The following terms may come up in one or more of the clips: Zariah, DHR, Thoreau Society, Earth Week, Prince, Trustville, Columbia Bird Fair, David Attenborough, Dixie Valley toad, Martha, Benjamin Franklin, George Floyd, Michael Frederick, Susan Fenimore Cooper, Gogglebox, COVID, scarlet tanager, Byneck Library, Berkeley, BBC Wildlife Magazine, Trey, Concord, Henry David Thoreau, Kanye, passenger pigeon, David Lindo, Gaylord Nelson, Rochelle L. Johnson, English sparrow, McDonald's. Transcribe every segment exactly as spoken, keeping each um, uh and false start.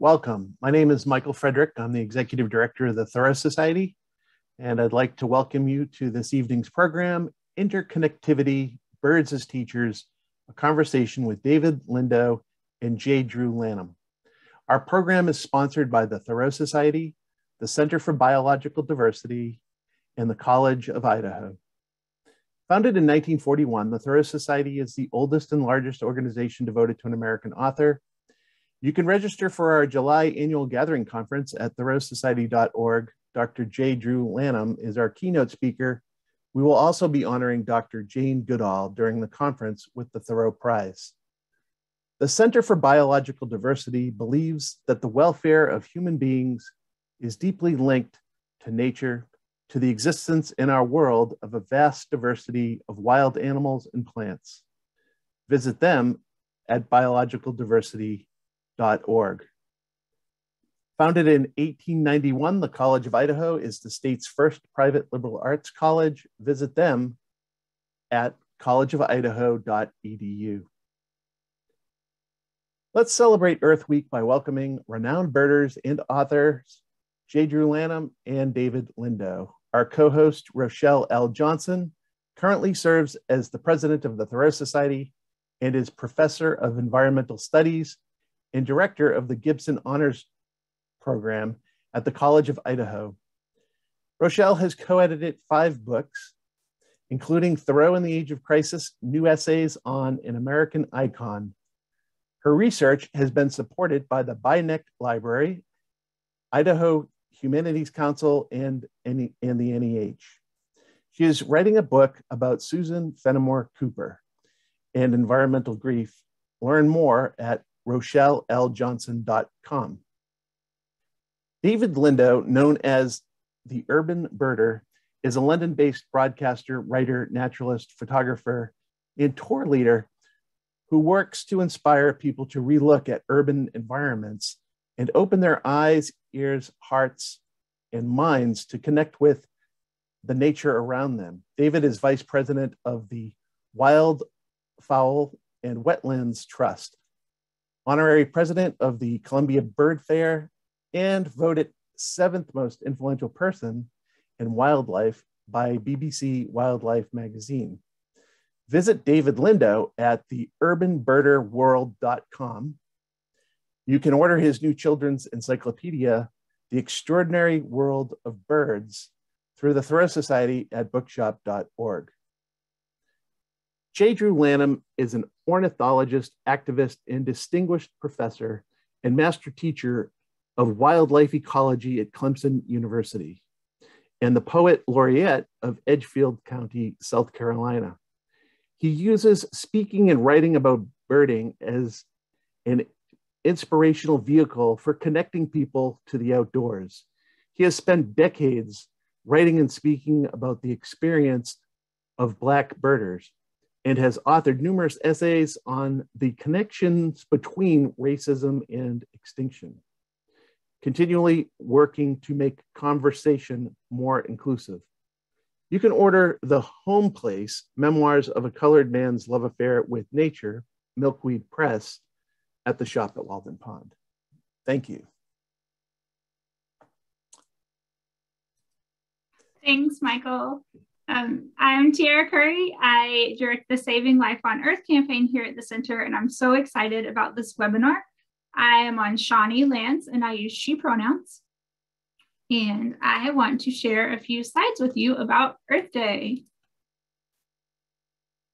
welcome. My name is Michael Frederick. I'm the Executive Director of the Thoreau Society, and I'd like to welcome you to this evening's program, Interconnectivity, Birds as Teachers, a conversation with David Lindo and J. Drew Lanham. Our program is sponsored by the Thoreau Society, the Center for Biological Diversity, and the College of Idaho. Founded in nineteen forty-one, the Thoreau Society is the oldest and largest organization devoted to an American author. You can register for our July annual gathering conference at thoreau society dot org. Doctor J. Drew Lanham is our keynote speaker. We will also be honoring Doctor Jane Goodall during the conference with the Thoreau Prize. The Center for Biological Diversity believes that the welfare of human beings is deeply linked to nature, to the existence in our world of a vast diversity of wild animals and plants. Visit them at biological diversity dot org. Founded in eighteen ninety-one, the College of Idaho is the state's first private liberal arts college. Visit them at college of idaho dot e d u. Let's celebrate Earth Week by welcoming renowned birders and authors J. Drew Lanham and David Lindo. Our co-host Rochelle L. Johnson currently serves as the president of the Thoreau Society and is professor of environmental studies and director of the Gibson Honors Program at the College of Idaho. Rochelle has co-edited five books, including Thoreau in the Age of Crisis, New Essays on an American Icon. Her research has been supported by the Byneck Library, Idaho Humanities Council, and, and the N E H. She is writing a book about Susan Fenimore Cooper and environmental grief. Learn more at rochelle l johnson dot com. David Lindo, known as the Urban Birder, is a London-based broadcaster, writer, naturalist, photographer, and tour leader who works to inspire people to relook at urban environments and open their eyes, ears, hearts, and minds to connect with the nature around them. David is vice president of the Wild Fowl and Wetlands Trust, honorary president of the Columbia Bird Fair, and voted seventh most influential person in wildlife by B B C Wildlife Magazine. Visit David Lindo at the urban birder world dot com. You can order his new children's encyclopedia, The Extraordinary World of Birds, through the Thoreau Society at bookshop dot org. J. Drew Lanham is an ornithologist, activist, and distinguished professor and master teacher of wildlife ecology at Clemson University, and the poet laureate of Edgefield County, South Carolina. He uses speaking and writing about birding as an inspirational vehicle for connecting people to the outdoors. He has spent decades writing and speaking about the experience of Black birders, and has authored numerous essays on the connections between racism and extinction, continually working to make conversation more inclusive. You can order The Home Place, Memoirs of a Colored Man's Love Affair with Nature, Milkweed Press, at the shop at Walden Pond. Thank you. Thanks, Michael. Um, I'm Tierra Curry. I direct the Saving Life on Earth campaign here at the center, and I'm so excited about this webinar. I am on Shawnee lands and I use she pronouns. And I want to share a few slides with you about Earth Day.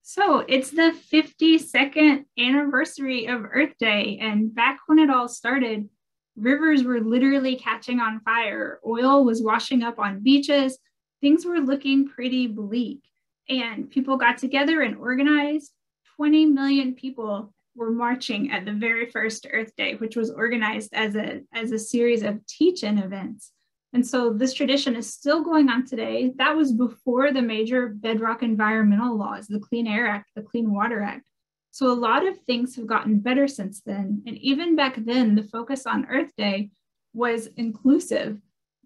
So it's the fifty-second anniversary of Earth Day, and back when it all started, rivers were literally catching on fire, oil was washing up on beaches, things were looking pretty bleak, and people got together and organized. twenty million people were marching at the very first Earth Day, which was organized as a, as a series of teach-in events. And so this tradition is still going on today. That was before the major bedrock environmental laws, the Clean Air Act, the Clean Water Act. So a lot of things have gotten better since then. And even back then, the focus on Earth Day was inclusive.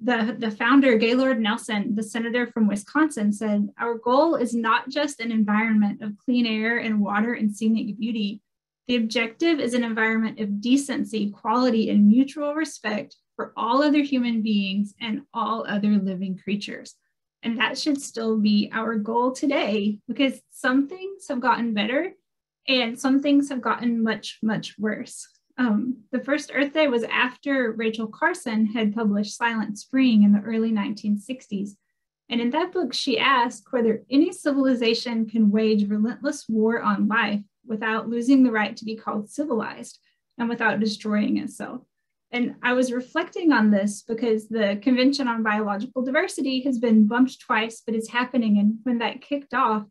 The, the founder, Gaylord Nelson, the senator from Wisconsin, said, "Our goal is not just an environment of clean air and water and scenic beauty. The objective is an environment of decency, quality, and mutual respect for all other human beings and all other living creatures. And that should still be our goal today, because some things have gotten better and some things have gotten much, much worse. Um, the first Earth Day was after Rachel Carson had published Silent Spring in the early nineteen sixties. And in that book, she asked whether any civilization can wage relentless war on life without losing the right to be called civilized and without destroying itself. And I was reflecting on this because the Convention on Biological Diversity has been bumped twice, but it's happening. And when that kicked off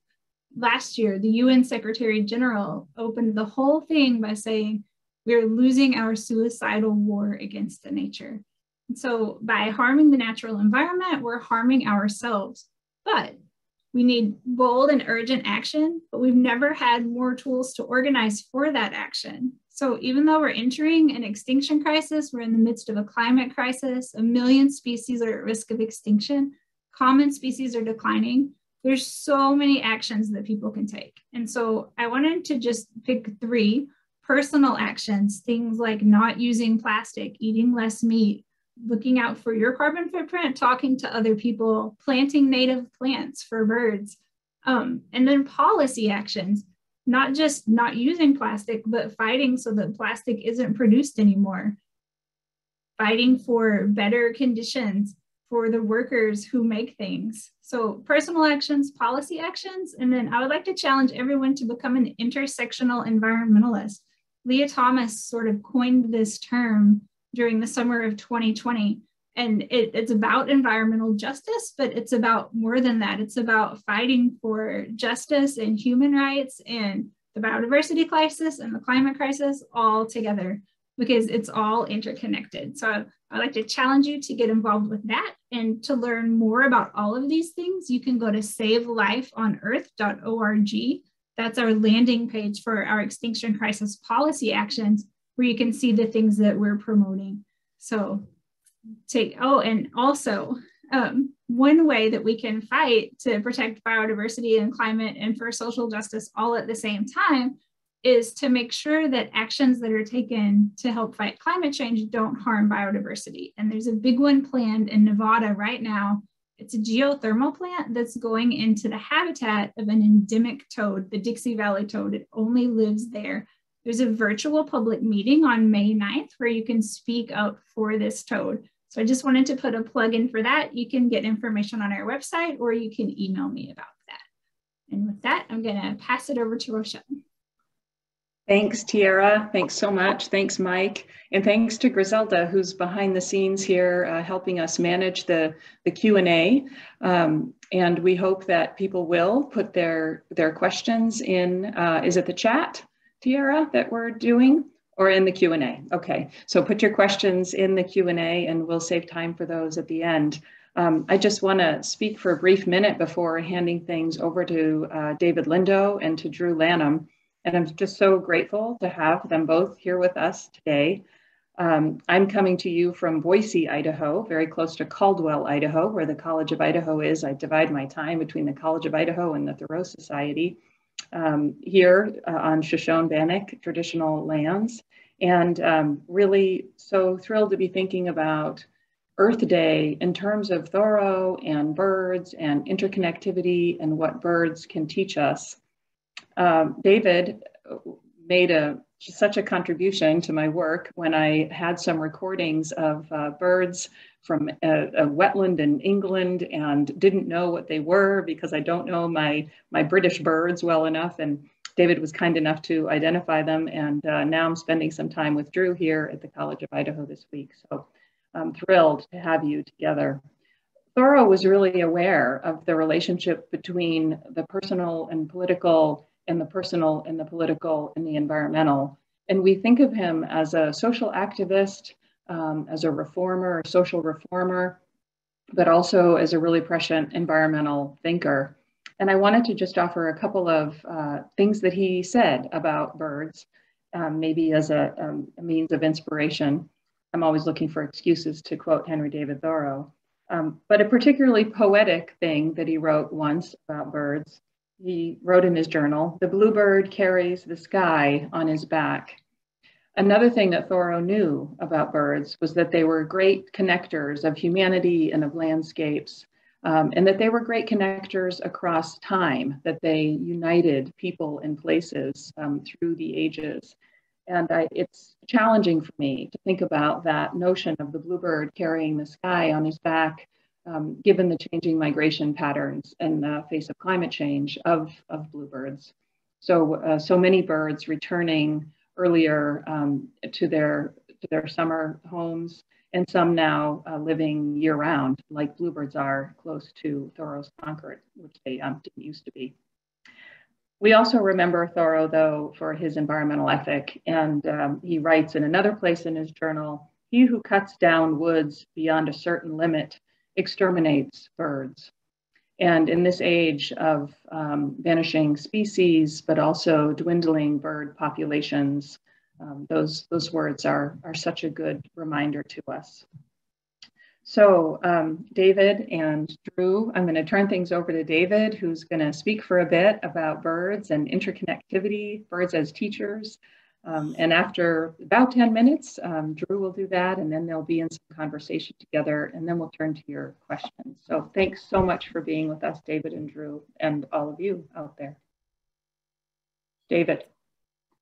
last year, the U N Secretary General opened the whole thing by saying, we're losing our suicidal war against the nature. And so by harming the natural environment, we're harming ourselves. But we need bold and urgent action, but we've never had more tools to organize for that action. So even though we're entering an extinction crisis, we're in the midst of a climate crisis, a million species are at risk of extinction, common species are declining. There's so many actions that people can take. And so I wanted to just pick three personal actions, things like not using plastic, eating less meat, looking out for your carbon footprint, talking to other people, planting native plants for birds, um, and then policy actions, not just not using plastic, but fighting so that plastic isn't produced anymore, fighting for better conditions for the workers who make things. So personal actions, policy actions, and then I would like to challenge everyone to become an intersectional environmentalist. Leah Thomas sort of coined this term during the summer of twenty twenty. And it, it's about environmental justice, but it's about more than that. It's about fighting for justice and human rights and the biodiversity crisis and the climate crisis all together, because it's all interconnected. So I, I'd like to challenge you to get involved with that. And to learn more about all of these things, you can go to save life on earth dot org. That's our landing page for our extinction crisis policy actions, where you can see the things that we're promoting. So take, oh, and also um, one way that we can fight to protect biodiversity and climate and for social justice all at the same time is to make sure that actions that are taken to help fight climate change don't harm biodiversity. And there's a big one planned in Nevada right now. It's a geothermal plant that's going into the habitat of an endemic toad, the Dixie Valley toad. It only lives there. There's a virtual public meeting on May ninth where you can speak up for this toad. So I just wanted to put a plug in for that. You can get information on our website, or you can email me about that. And with that, I'm gonna pass it over to Rochelle. Thanks, Tierra. Thanks so much. Thanks, Mike. And thanks to Griselda, who's behind the scenes here uh, helping us manage the, the Q and A. Um, and we hope that people will put their, their questions in, uh, is it the chat? Tierra, that we're doing, or in the Q and A. Okay, so put your questions in the Q and A and we'll save time for those at the end. Um, I just want to speak for a brief minute before handing things over to uh, David Lindo and to Drew Lanham. And I'm just so grateful to have them both here with us today. Um, I'm coming to you from Boise, Idaho, very close to Caldwell, Idaho, where the College of Idaho is. I divide my time between the College of Idaho and the Thoreau Society. Um, here uh, on Shoshone-Bannock traditional lands, and um, really so thrilled to be thinking about Earth Day in terms of Thoreau and birds and interconnectivity and what birds can teach us. Um, David made a, such a contribution to my work when I had some recordings of uh, birds from a, a wetland in England and didn't know what they were because I don't know my, my British birds well enough. And David was kind enough to identify them. And uh, now I'm spending some time with Drew here at the College of Idaho this week. So I'm thrilled to have you together. Thoreau was really aware of the relationship between the personal and political and the personal and the political and the environmental. And we think of him as a social activist, Um, as a reformer, a social reformer, but also as a really prescient environmental thinker. And I wanted to just offer a couple of uh, things that he said about birds, um, maybe as a, um, a means of inspiration. I'm always looking for excuses to quote Henry David Thoreau, um, but a particularly poetic thing that he wrote once about birds He wrote in his journal, "The bluebird carries the sky on his back." Another thing that Thoreau knew about birds was that they were great connectors of humanity and of landscapes, um, and that they were great connectors across time, that they united people and places um, through the ages. And I, it's challenging for me to think about that notion of the bluebird carrying the sky on his back, um, given the changing migration patterns and the face of climate change of, of bluebirds. So, uh, so many birds returning earlier um, to their to their summer homes, and some now uh, living year-round, like bluebirds are close to Thoreau's Concord, which they um, didn't used to be. We also remember Thoreau, though, for his environmental ethic, and um, he writes in another place in his journal, "He who cuts down woods beyond a certain limit exterminates birds." And in this age of um, vanishing species, but also dwindling bird populations, um, those, those words are, are such a good reminder to us. So um, David and Drew, I'm gonna turn things over to David, who's gonna speak for a bit about birds and interconnectivity, birds as teachers. Um, and after about ten minutes, um, Drew will do that, and then they'll be in some conversation together, and then we'll turn to your questions. So thanks so much for being with us, David and Drew, and all of you out there. David.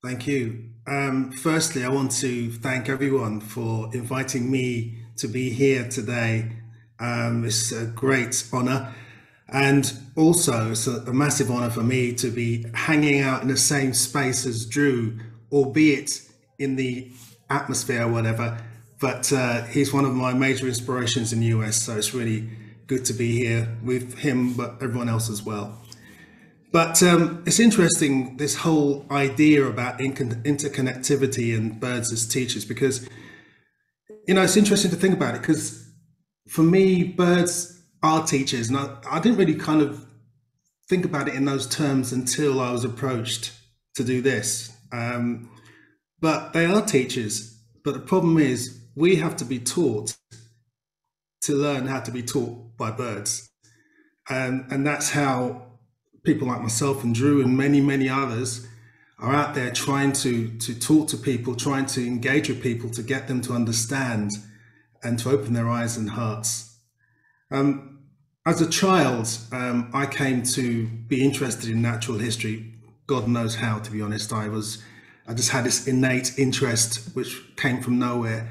Thank you. Um, firstly, I want to thank everyone for inviting me to be here today. Um, it's a great honor. And also, it's a, a massive honor for me to be hanging out in the same space as Drew, albeit in the atmosphere or whatever, but uh, he's one of my major inspirations in the U S, so it's really good to be here with him, but everyone else as well. But um, it's interesting, this whole idea about in interconnectivity and birds as teachers, because, you know, it's interesting to think about it, because for me, birds are teachers, and I, I didn't really kind of think about it in those terms until I was approached to do this. Um, but they are teachers, but the problem is we have to be taught to learn how to be taught by birds. Um, and that's how people like myself and Drew and many, many others are out there trying to, to talk to people, trying to engage with people to get them to understand and to open their eyes and hearts. Um, as a child, um, I came to be interested in natural history. God knows how, to be honest. I was, I just had this innate interest which came from nowhere,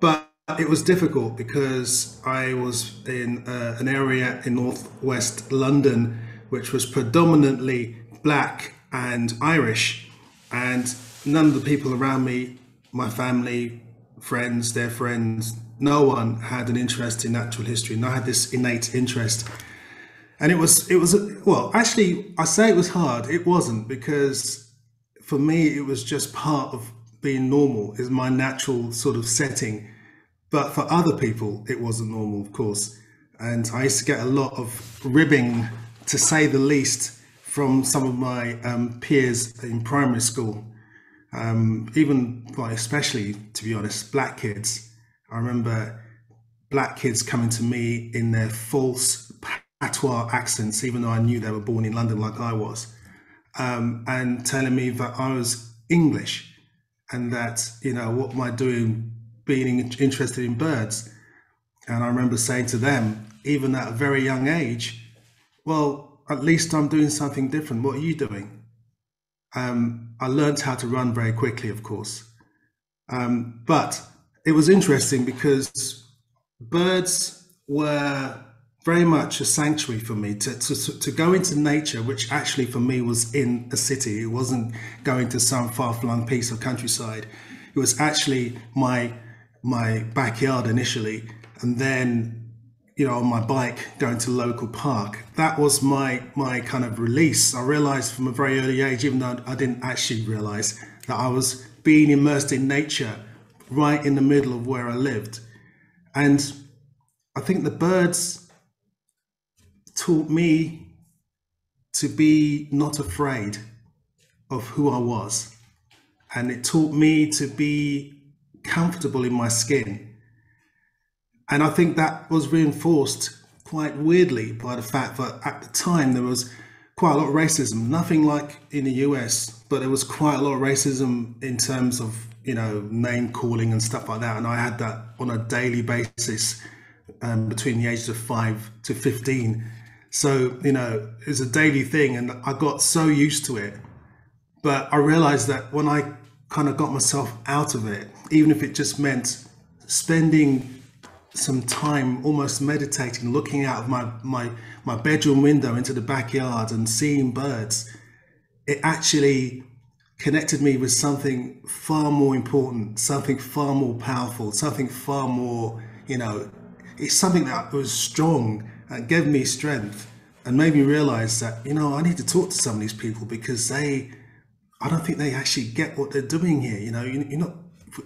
but it was difficult because I was in uh, an area in northwest London which was predominantly black and Irish, and none of the people around me, my family, friends, their friends, no one had an interest in natural history, and I had this innate interest. And it was, it was, well, actually, I say it was hard. It wasn't, because for me, it was just part of being normal, is my natural sort of setting. But for other people, it wasn't normal, of course. And I used to get a lot of ribbing, to say the least, from some of my um, peers in primary school, um, even, well, especially, to be honest, black kids. I remember black kids coming to me in their false patois accents, even though I knew they were born in London like I was, um, and telling me that I was English and that, you know, what am I doing being interested in birds? And I remember saying to them, even at a very young age, well, at least I'm doing something different. What are you doing? Um, I learned how to run very quickly, of course. Um, but it was interesting because birds were very much a sanctuary for me to, to, to go into nature, which actually for me was in a city. It wasn't going to some far-flung piece of countryside. It was actually my, my backyard initially, and then, you know, on my bike going to local park. That was my, my kind of release. I realized from a very early age, even though I didn't actually realize, that I was being immersed in nature right in the middle of where I lived. And I think the birds taught me to be not afraid of who I was, and it taught me to be comfortable in my skin. And I think that was reinforced quite weirdly by the fact that at the time there was quite a lot of racism, nothing like in the U S, but there was quite a lot of racism in terms of, you know, name calling and stuff like that. And I had that on a daily basis um, between the ages of five to fifteen. So, you know, it's a daily thing and I got so used to it. But I realized that when I kind of got myself out of it, even if it just meant spending some time almost meditating, looking out of my, my, my bedroom window into the backyard and seeing birds, it actually connected me with something far more important, something far more powerful, something far more, you know, it's something that was strong and gave me strength and made me realize that, you know, I need to talk to some of these people because they, I don't think they actually get what they're doing here. You know, you're not,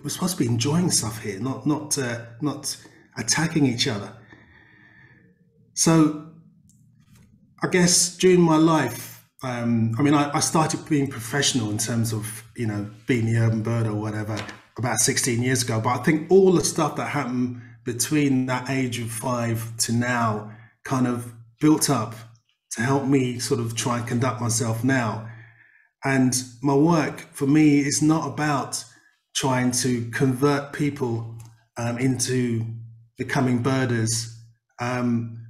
we're supposed to be enjoying stuff here, not, not, uh, not attacking each other. So I guess during my life, um, I mean, I, I started being professional in terms of, you know, being the Urban Bird or whatever about sixteen years ago. But I think all the stuff that happened between that age of five to now kind of built up to help me sort of try and conduct myself now. And my work for me is not about trying to convert people um, into becoming birders. Um,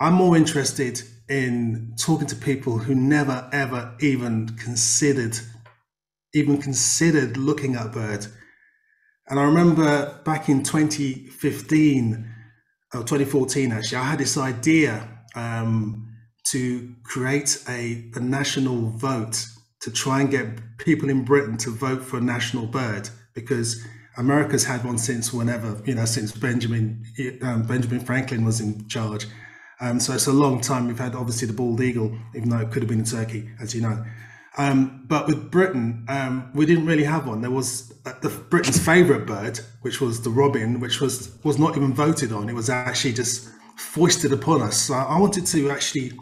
I'm more interested in talking to people who never, ever even considered, even considered looking at bird. And I remember back in twenty fifteen, or twenty fourteen actually, I had this idea um, to create a, a national vote to try and get people in Britain to vote for a national bird, because America's had one since whenever, you know, since Benjamin um, Benjamin Franklin was in charge. Um, so it's a long time. We've had obviously the bald eagle, even though it could have been in Turkey, as you know. Um, but with Britain, um, we didn't really have one. There was uh, the Britain's favorite bird, which was the robin, which was, was not even voted on. It was actually just foisted upon us. So I wanted to actually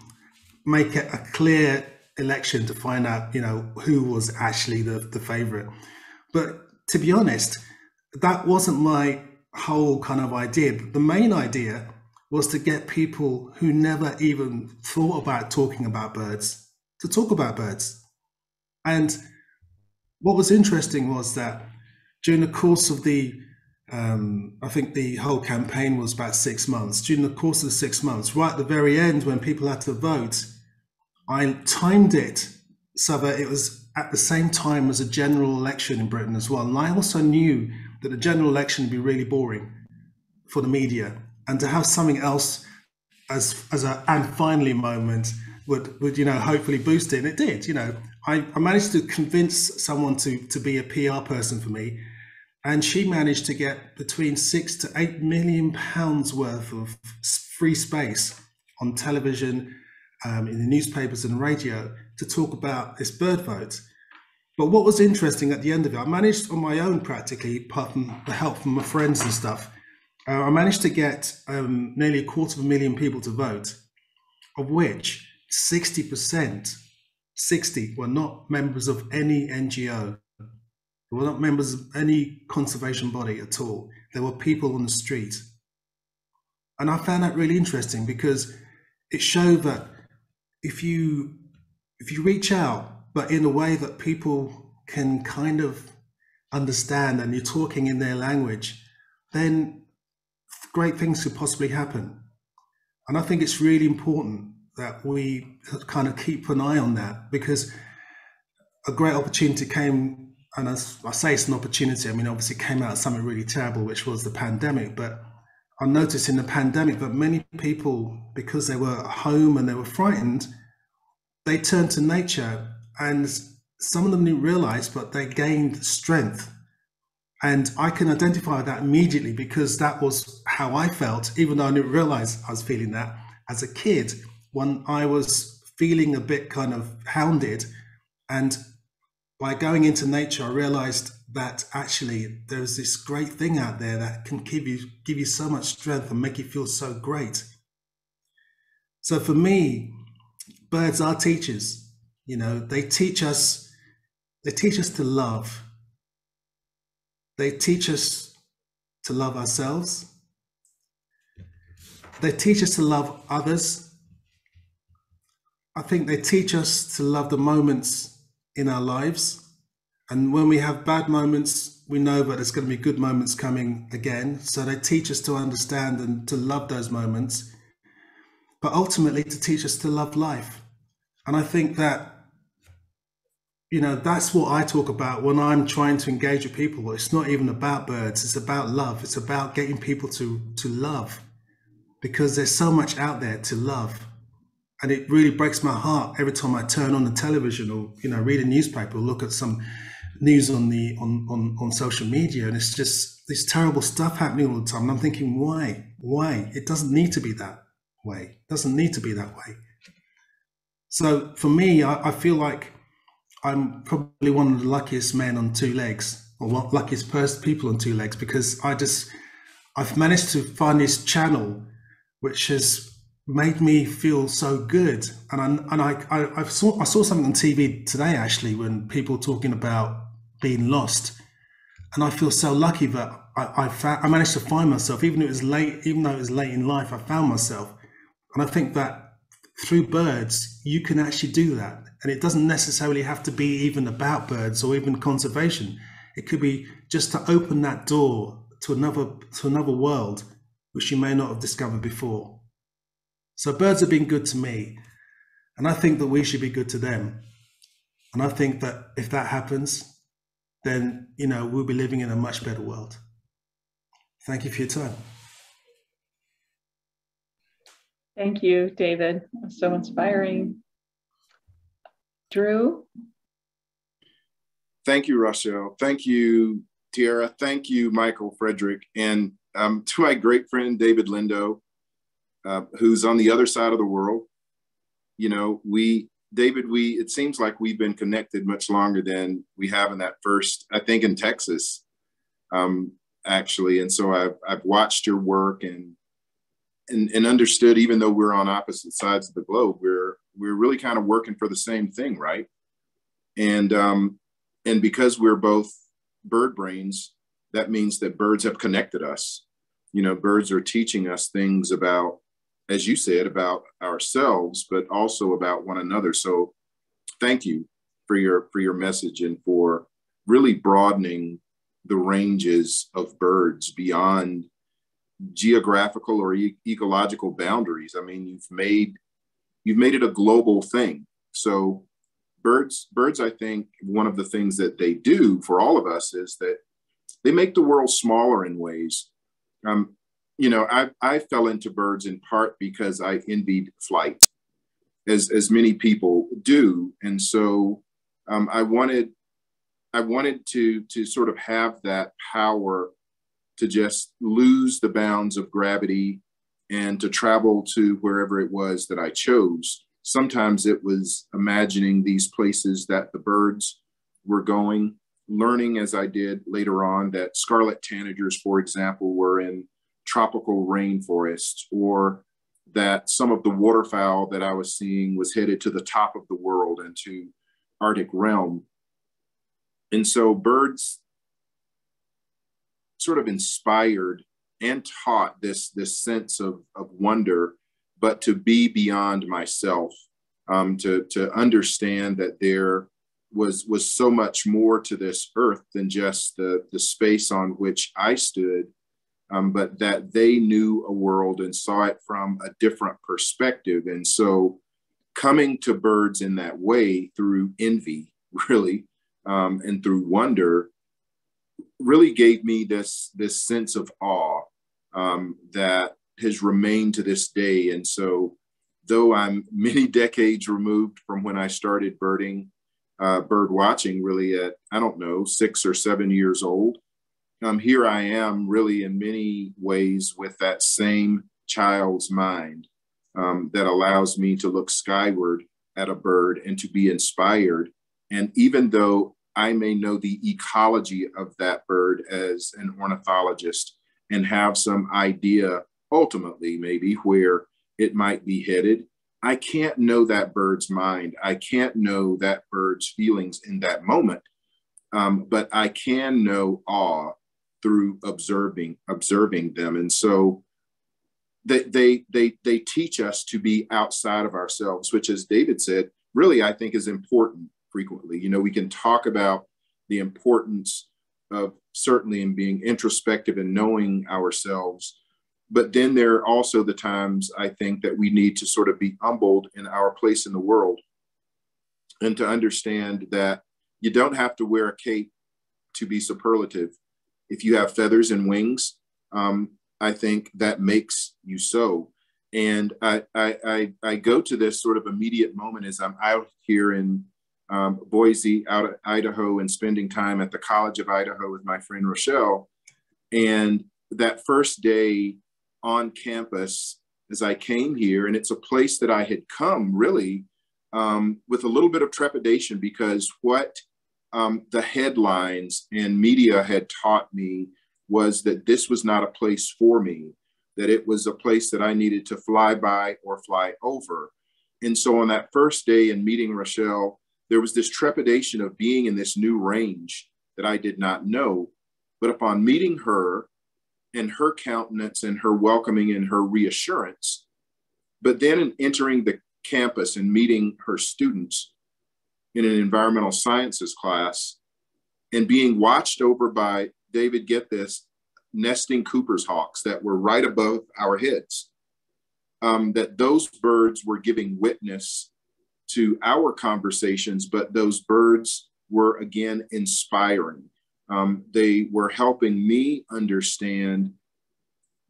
make it a clear election to find out, you know, who was actually the, the favorite. But to be honest, that wasn't my whole kind of idea. But the main idea was to get people who never even thought about talking about birds to talk about birds. And what was interesting was that during the course of the, um, I think the whole campaign was about six months. During the course of the six months, right at the very end when people had to vote, I timed it so that it was at the same time as a general election in Britain as well. And I also knew that the general election would be really boring for the media, and to have something else as, as a and finally moment would, would, you know, hopefully boost it. And it did, you know, I, I managed to convince someone to, to be a P R person for me. And she managed to get between six to eight million pounds worth of free space on television, Um, in the newspapers and radio to talk about this bird vote. But what was interesting at the end of it, I managed on my own practically, apart from the help from my friends and stuff, uh, I managed to get um, nearly a quarter of a million people to vote, of which sixty percent, sixty were not members of any N G O. They were not members of any conservation body at all. There were people on the street. And I found that really interesting because it showed that if you if you reach out, but in a way that people can kind of understand and you're talking in their language, then great things could possibly happen. And I think it's really important that we kind of keep an eye on that, because a great opportunity came, and as I say, it's an opportunity. I mean, obviously it came out of something really terrible, which was the pandemic, but I noticed in the pandemic that many people, because they were at home and they were frightened, they turned to nature, and some of them didn't realize, but they gained strength. And I can identify with that immediately because that was how I felt, even though I didn't realize I was feeling that as a kid, when I was feeling a bit kind of hounded. And by going into nature, I realized that actually there's this great thing out there that can give you give you so much strength and make you feel so great. So for me, birds are teachers. You know, they teach us they teach us to love. They teach us to love ourselves. They teach us to love others. I I think they teach us to love the moments in our lives. And when we have bad moments, we know that there's going to be good moments coming again. So they teach us to understand and to love those moments, but ultimately to teach us to love life. And I think that, you know, that's what I talk about when I'm trying to engage with people. It's not even about birds, it's about love. It's about getting people to, to love, because there's so much out there to love. And it really breaks my heart every time I turn on the television or, you know, read a newspaper or look at some news on the on, on, on social media. And it's just this terrible stuff happening all the time. And I'm thinking, why? Why? It doesn't need to be that way. It doesn't need to be that way. So for me, I, I feel like I'm probably one of the luckiest men on two legs, or luckiest person, people on two legs, because I just, I've managed to find this channel which has made me feel so good. And I, and I, I, I saw I saw something on T V today, actually, when people talking about being lost. And I feel so lucky that I, I, found, I managed to find myself, even though it was late, even though it was late in life, I found myself. And I think that through birds, you can actually do that. And it doesn't necessarily have to be even about birds or even conservation. It could be just to open that door to another, to another world, which you may not have discovered before. So birds have been good to me, and I think that we should be good to them. And I think that if that happens, then, you know, we'll be living in a much better world. Thank you for your time. Thank you, David. That's so inspiring. Drew? Thank you, Rochelle. Thank you, Tierra. Thank you, Michael Frederick. And um, to my great friend, David Lindo, Uh, who's on the other side of the world. You know, we, David, we, it seems like we've been connected much longer than we have in that first, I think in Texas, um, actually. And so I've, I've watched your work and, and, and understood, even though we're on opposite sides of the globe, we're, we're really kind of working for the same thing, right? And, um, and because we're both bird brains, that means that birds have connected us. You know, birds are teaching us things about, as you said, about ourselves, but also about one another. So thank you for your, for your message and for really broadening the ranges of birds beyond geographical or e- ecological boundaries. I mean, you've made, you've made it a global thing. So birds, birds, I think one of the things that they do for all of us is that they make the world smaller in ways. Um, you know, I, I fell into birds in part because I envied flight, as, as many people do. And so um, I wanted, I wanted to, to sort of have that power to just lose the bounds of gravity and to travel to wherever it was that I chose. Sometimes it was imagining these places that the birds were going. Learning, as I did later on, that scarlet tanagers, for example, were in tropical rainforests, or that some of the waterfowl that I was seeing was headed to the top of the world and to Arctic realm. And so birds sort of inspired and taught this, this sense of, of wonder, but to be beyond myself, um, to, to understand that they're was was so much more to this earth than just the, the space on which I stood, um, but that they knew a world and saw it from a different perspective. And so coming to birds in that way through envy, really, um, and through wonder, really gave me this, this sense of awe um, that has remained to this day. And so though I'm many decades removed from when I started birding, Uh, bird watching really at, I don't know, six or seven years old. Um, here I am really in many ways with that same child's mind um, that allows me to look skyward at a bird and to be inspired. And even though I may know the ecology of that bird as an ornithologist and have some idea ultimately maybe where it might be headed, I can't know that bird's mind. I can't know that bird's feelings in that moment, um, but I can know awe through observing, observing them. And so they, they, they, they teach us to be outside of ourselves, which, as David said, really, I think is important frequently. You know, we can talk about the importance of certainly in being introspective and knowing ourselves, but then there are also the times I think that we need to sort of be humbled in our place in the world and to understand that you don't have to wear a cape to be superlative. If you have feathers and wings, um, I think that makes you so. And I, I, I, I go to this sort of immediate moment as I'm out here in um, Boise, out of Idaho, and spending time at the College of Idaho with my friend Rochelle. And that first day on campus, as I came here, and it's a place that I had come really um, with a little bit of trepidation, because what um, the headlines and media had taught me was that this was not a place for me, that it was a place that I needed to fly by or fly over. And so on that first day in meeting Rochelle, there was this trepidation of being in this new range that I did not know. But upon meeting her and her countenance and her welcoming and her reassurance, but then in entering the campus and meeting her students in an environmental sciences class and being watched over by, David, get this, nesting Cooper's hawks that were right above our heads, um, that those birds were giving witness to our conversations, but those birds were again inspiring. Um, they were helping me understand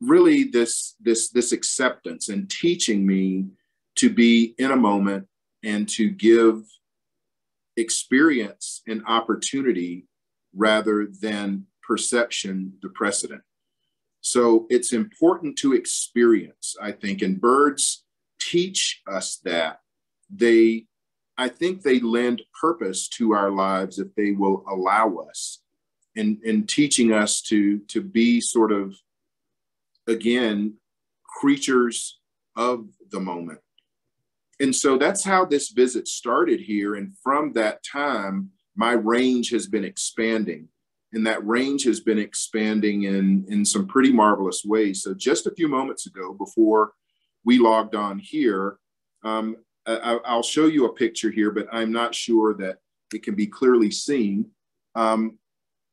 really this, this, this acceptance and teaching me to be in a moment and to give experience and opportunity rather than perception the precedent. So it's important to experience, I think, and birds teach us that. They, I think they lend purpose to our lives if they will allow us, and, and teaching us to, to be sort of, again, creatures of the moment. And so that's how this visit started here. And from that time, my range has been expanding. And that range has been expanding in, in some pretty marvelous ways. So just a few moments ago, before we logged on here, um, I, I'll show you a picture here, but I'm not sure that it can be clearly seen. Um,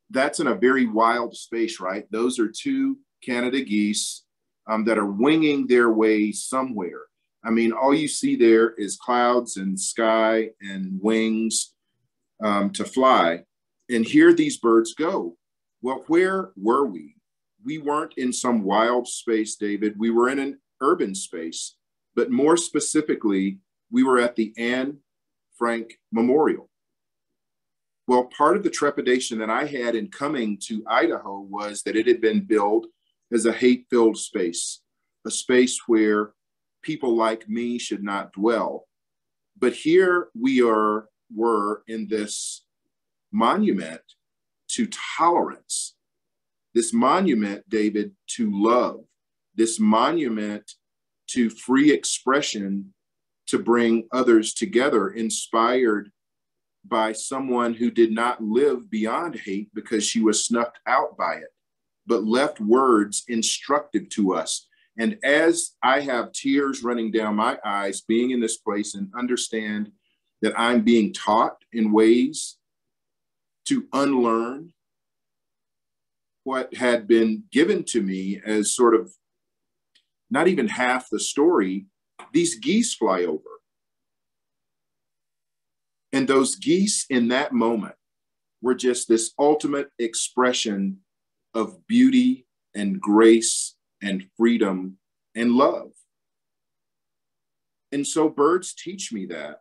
that's in a very wild space, right? Those are two Canada geese um, that are winging their way somewhere. I mean, all you see there is clouds and sky and wings um, to fly. And here these birds go. Well, where were we? We weren't in some wild space, David. We were in an urban space, but more specifically, we were at the Anne Frank Memorial. Well, part of the trepidation that I had in coming to Idaho was that it had been billed as a hate-filled space, a space where people like me should not dwell. But here we are, were in this monument to tolerance, this monument, David, to love, this monument to free expression, to bring others together, inspired by someone who did not live beyond hate because she was snuffed out by it, but left words instructive to us. And as I have tears running down my eyes, being in this place and understand that I'm being taught in ways to unlearn what had been given to me as sort of not even half the story, these geese fly over. And those geese in that moment were just this ultimate expression of beauty and grace and freedom and love. And so birds teach me that.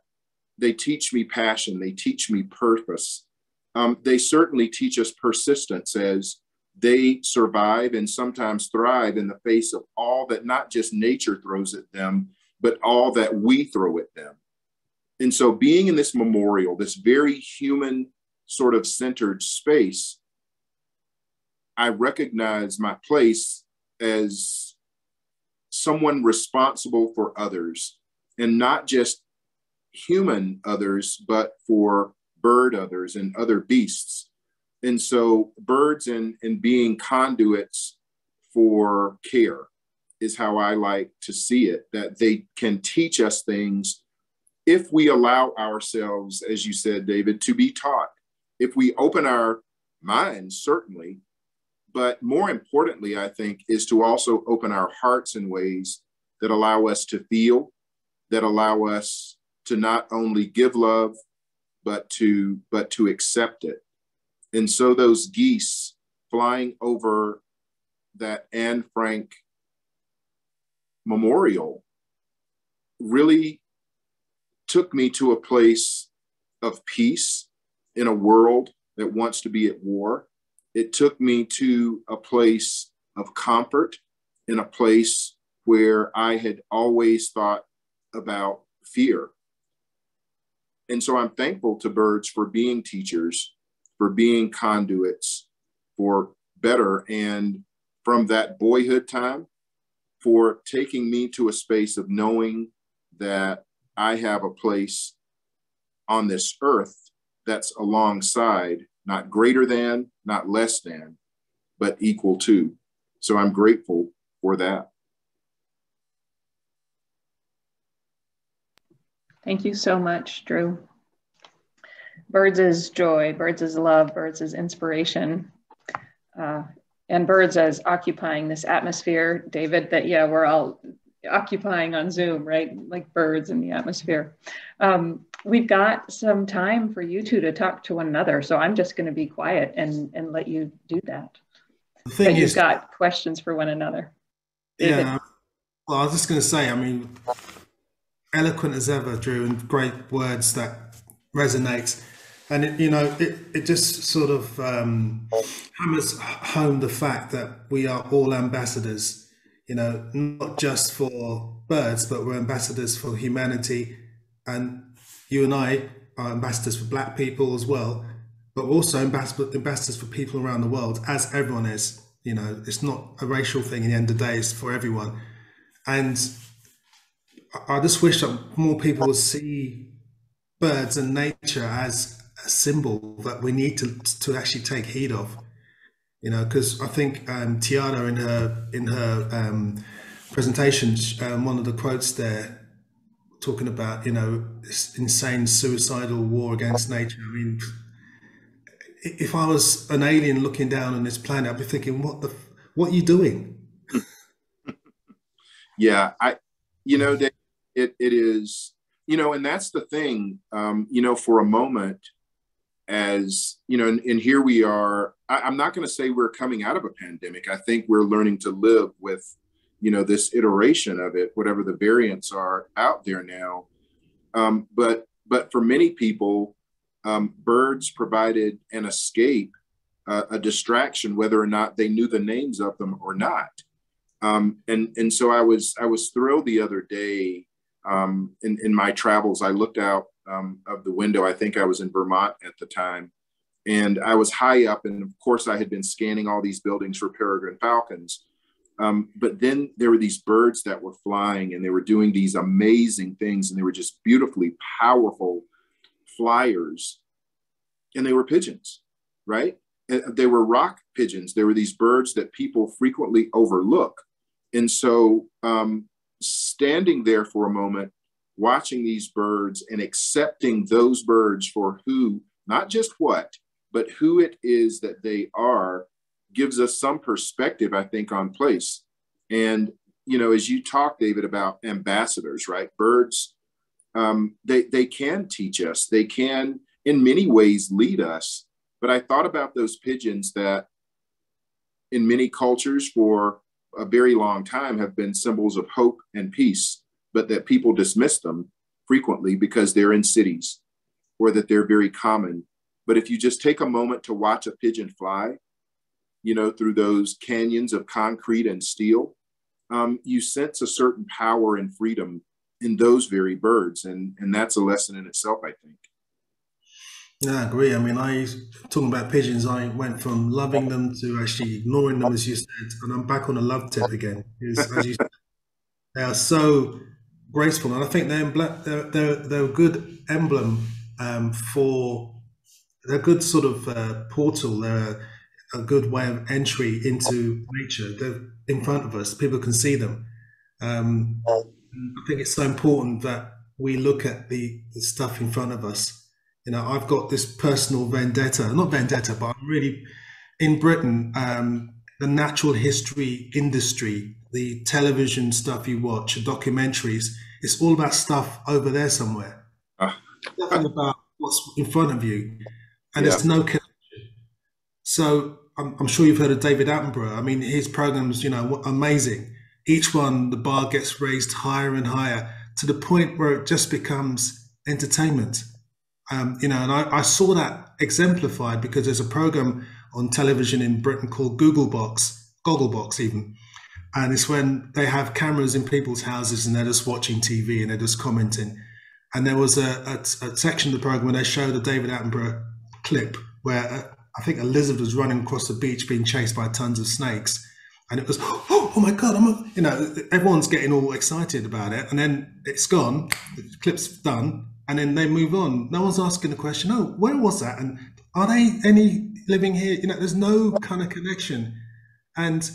They teach me passion, they teach me purpose. Um, they certainly teach us persistence as they survive and sometimes thrive in the face of all that not just nature throws at them, but all that we throw at them. And so being in this memorial, this very human sort of centered space, I recognize my place as someone responsible for others, and not just human others, but for bird others and other beasts. And so birds and, and being conduits for care, is how I like to see it, that they can teach us things if we allow ourselves, as you said, David, to be taught. If we open our minds, certainly, but more importantly, I think, is to also open our hearts in ways that allow us to feel, that allow us to not only give love, but to, but to accept it. And so those geese flying over that Anne Frank Memorial really took me to a place of peace in a world that wants to be at war. It took me to a place of comfort, in a place where I had always thought about fear. And so I'm thankful to birds for being teachers, for being conduits, for better. And from that boyhood time, for taking me to a space of knowing that I have a place on this earth that's alongside, not greater than, not less than, but equal to. So I'm grateful for that. Thank you so much, Drew. Birds is joy, birds is love, birds is inspiration, uh, and birds as occupying this atmosphere, David, that yeah, we're all occupying on Zoom, right? Like birds in the atmosphere. Um, we've got some time for you two to talk to one another, so I'm just gonna be quiet and, and let you do that. The thing but is, you've got questions for one another. David. Yeah, well, I was just gonna say, I mean, eloquent as ever, Drew, and great words that resonates. And, it, you know, it, it just sort of um, hammers home the fact that we are all ambassadors, you know, not just for birds, but we're ambassadors for humanity. And you and I are ambassadors for Black people as well, but also ambassadors for people around the world, as everyone is. You know, it's not a racial thing. In the end of the day, it's for everyone. And I just wish that more people would see birds and nature as a symbol that we need to to actually take heed of, you know, because I think um, Tiara in her in her um, presentation, um, one of the quotes there, talking about, you know, this insane suicidal war against nature. I mean, if I was an alien looking down on this planet, I'd be thinking, what the what are you doing? Yeah, I, you know, Dave, it it is. You know, and that's the thing, um, you know, for a moment, as, you know, and, and here we are, I, I'm not going to say we're coming out of a pandemic. I think we're learning to live with, you know, this iteration of it, whatever the variants are out there now. Um, but, but for many people, um, birds provided an escape, uh, a distraction, whether or not they knew the names of them or not. Um, and, and so I was, I was thrilled the other day. Um, in, in my travels, I looked out um, of the window. I think I was in Vermont at the time, and I was high up. And of course, I had been scanning all these buildings for peregrine falcons. Um, but then there were these birds that were flying, and they were doing these amazing things. And they were just beautifully powerful flyers. And they were pigeons, right? They were rock pigeons. There were these birds that people frequently overlook. And so, um, standing there for a moment, watching these birds and accepting those birds for who, not just what, but who it is that they are, gives us some perspective, I think, on place. And, you know, as you talk, David, about ambassadors, right? Birds, um, they, they can teach us. They can, in many ways, lead us. But I thought about those pigeons that in many cultures for a very long time have been symbols of hope and peace, but that people dismiss them frequently because they're in cities or that they're very common. But if you just take a moment to watch a pigeon fly, you know, through those canyons of concrete and steel, um, you sense a certain power and freedom in those very birds. And, and that's a lesson in itself, I think. Yeah, I agree. I mean, I talking about pigeons, I went from loving them to actually ignoring them, as you said, and I'm back on a love tip again. Because, as you said, they are so graceful, and I think they're they're they're, they're a good emblem um, for they're a good sort of uh, portal. They're a, a good way of entry into nature. They're in front of us, people can see them. Um, I think it's so important that we look at the, the stuff in front of us. You know, I've got this personal vendetta, not vendetta, but I'm really, in Britain, um, the natural history industry, the television stuff you watch, documentaries, it's all about stuff over there somewhere. Uh, Nothing uh, about what's in front of you. And yeah. There's no connection. So I'm, I'm sure you've heard of David Attenborough. I mean, his programs, you know, amazing. Each one, the bar gets raised higher and higher to the point where it just becomes entertainment. Um, you know, and I, I saw that exemplified because there's a program on television in Britain called Google Box, Gogglebox even. And it's when they have cameras in people's houses and they're just watching T V and they're just commenting. And there was a, a, a section of the program where they showed a David Attenborough clip where uh, I think a lizard was running across the beach being chased by tons of snakes. And it was, oh, oh my God, I'm a, you know, everyone's getting all excited about it. And then it's gone, the clip's done, and then they move on. No one's asking the question, oh, where was that? And are they any living here? You know, there's no kind of connection. And